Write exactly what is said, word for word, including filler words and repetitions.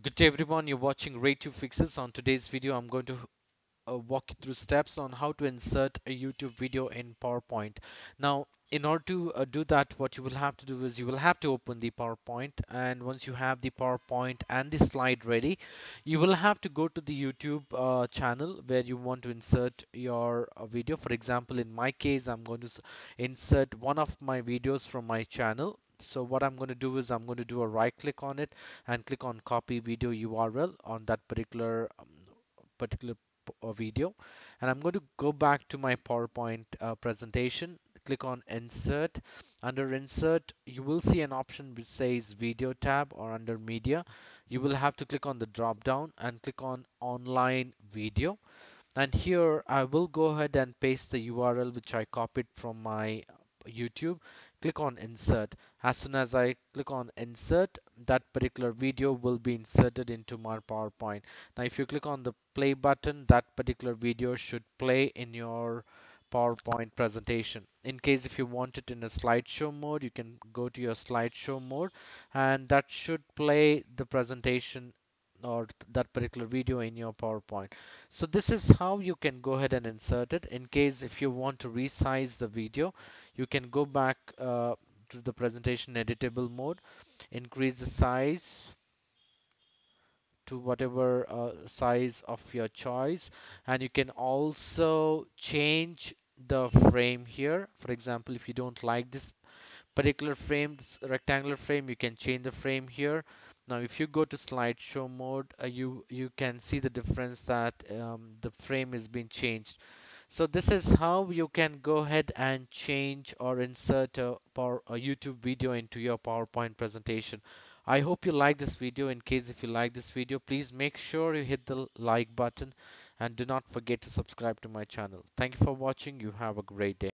Good day everyone, you're watching Ray Tube Fixes. On today's video, I'm going to uh, walk you through steps on how to insert a YouTube video in PowerPoint. Now, in order to uh, do that, what you will have to do is you will have to open the PowerPoint, and once you have the PowerPoint and the slide ready, you will have to go to the YouTube uh, channel where you want to insert your uh, video. For example, in my case, I'm going to insert one of my videos from my channel. So what I'm going to do is I'm going to do a right click on it and click on copy video U R L on that particular um, particular video, and I'm going to go back to my PowerPoint uh, presentation, click on insert. Under insert you will see an option which says video tab, or under media you will have to click on the drop down and click on online video, and here I will go ahead and paste the U R L which I copied from my YouTube. Click on insert. As soon as I click on insert, that particular video will be inserted into my PowerPoint. Now if you click on the play button, that particular video should play in your PowerPoint presentation. In case if you want it in a slideshow mode, you can go to your slideshow mode, and that should play the presentation or that particular video in your PowerPoint. So this is how you can go ahead and insert it. In case if you want to resize the video, you can go back uh, to the presentation editable mode, increase the size to whatever uh, size of your choice, and you can also change the frame here. For example, if you don't like this particular frame, this rectangular frame, you can change the frame here. Now if you go to slideshow mode, uh, you you can see the difference that um, the frame is being changed. So this is how you can go ahead and change or insert a, power, a YouTube video into your PowerPoint presentation. I hope you like this video. In case if you like this video, please make sure you hit the like button and do not forget to subscribe to my channel. Thank you for watching. You have a great day.